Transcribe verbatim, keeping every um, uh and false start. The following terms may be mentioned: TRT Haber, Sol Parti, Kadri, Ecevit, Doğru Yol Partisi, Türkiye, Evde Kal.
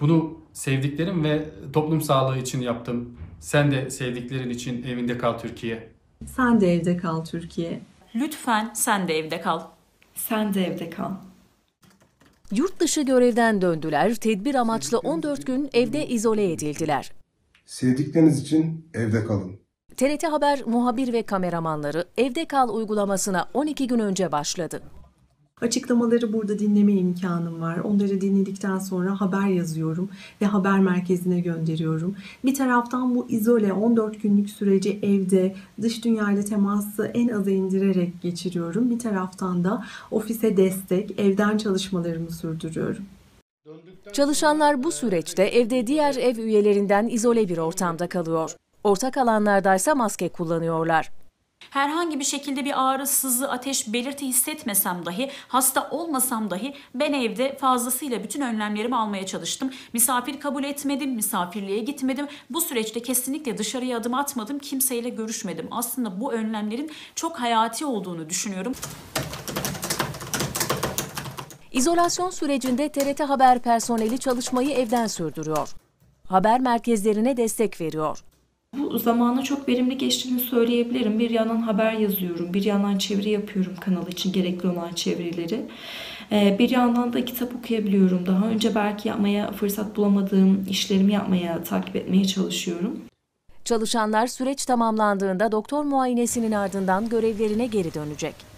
Bunu sevdiklerim ve toplum sağlığı için yaptım. Sen de sevdiklerin için evinde kal Türkiye. Sen de evde kal Türkiye. Lütfen sen de evde kal. Sen de evde kal. Yurt dışı görevden döndüler, tedbir amaçlı on dört gün evde izole edildiler. Sevdikleriniz için evde kalın. T R T Haber muhabir ve kameramanları Evde Kal uygulamasına on iki gün önce başladı. Açıklamaları burada dinleme imkanım var. Onları dinledikten sonra haber yazıyorum ve haber merkezine gönderiyorum. Bir taraftan bu izole on dört günlük süreci evde, dış dünyayla teması en aza indirerek geçiriyorum. Bir taraftan da ofise destek, evden çalışmalarımı sürdürüyorum. Çalışanlar bu süreçte evde diğer ev üyelerinden izole bir ortamda kalıyor. Ortak alanlardaysa maske kullanıyorlar. Herhangi bir şekilde bir ağrı, sızı, ateş belirti hissetmesem dahi, hasta olmasam dahi ben evde fazlasıyla bütün önlemlerimi almaya çalıştım. Misafir kabul etmedim, misafirliğe gitmedim. Bu süreçte kesinlikle dışarıya adım atmadım, kimseyle görüşmedim. Aslında bu önlemlerin çok hayati olduğunu düşünüyorum. İzolasyon sürecinde T R T Haber personeli çalışmayı evden sürdürüyor. Haber merkezlerine destek veriyor. Bu zamanı çok verimli geçtiğini söyleyebilirim. Bir yandan haber yazıyorum, bir yandan çeviri yapıyorum kanal için gerekli olan çevirileri. Bir yandan da kitap okuyabiliyorum. Daha önce belki yapmaya fırsat bulamadığım işlerimi yapmaya, takip etmeye çalışıyorum. Çalışanlar süreç tamamlandığında doktor muayenesinin ardından görevlerine geri dönecek.